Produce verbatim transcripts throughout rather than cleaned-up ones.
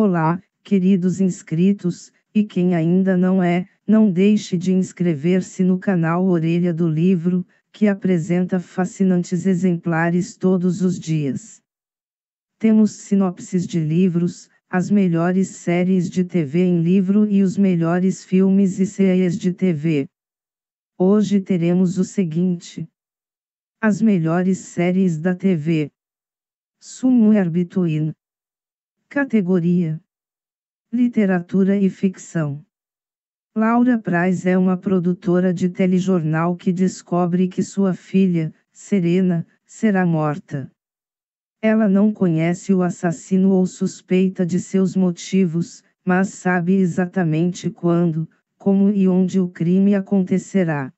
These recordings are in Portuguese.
Olá, queridos inscritos, e quem ainda não é, não deixe de inscrever-se no canal Orelha do Livro, que apresenta fascinantes exemplares todos os dias. Temos sinopses de livros, as melhores séries de T V em livro e os melhores filmes e séries de T V. Hoje teremos o seguinte: as melhores séries da T V. Somewhere Between. Categoria: literatura e ficção. Laura Praz é uma produtora de telejornal que descobre que sua filha, Serena, será morta. Ela não conhece o assassino ou suspeita de seus motivos, mas sabe exatamente quando, como e onde o crime acontecerá.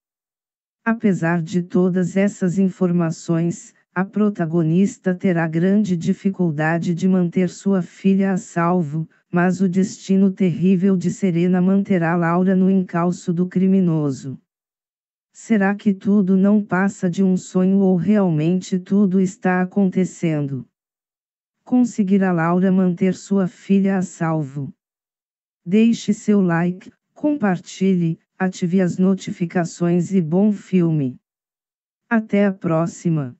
Apesar de todas essas informações, a protagonista terá grande dificuldade de manter sua filha a salvo, mas o destino terrível de Serena manterá Laura no encalço do criminoso. Será que tudo não passa de um sonho ou realmente tudo está acontecendo? Conseguirá Laura manter sua filha a salvo? Deixe seu like, compartilhe, ative as notificações e bom filme! Até a próxima!